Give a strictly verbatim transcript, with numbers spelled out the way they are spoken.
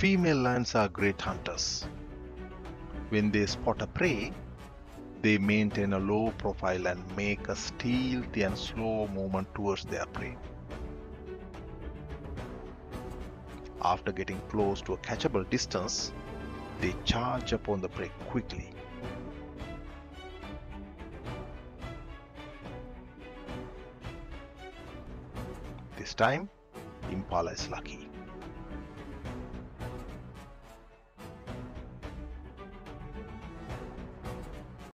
Female lions are great hunters. When they spot a prey, they maintain a low profile and make a stealthy and slow movement towards their prey. After getting close to a catchable distance, they charge upon the prey quickly. This time, impala is lucky.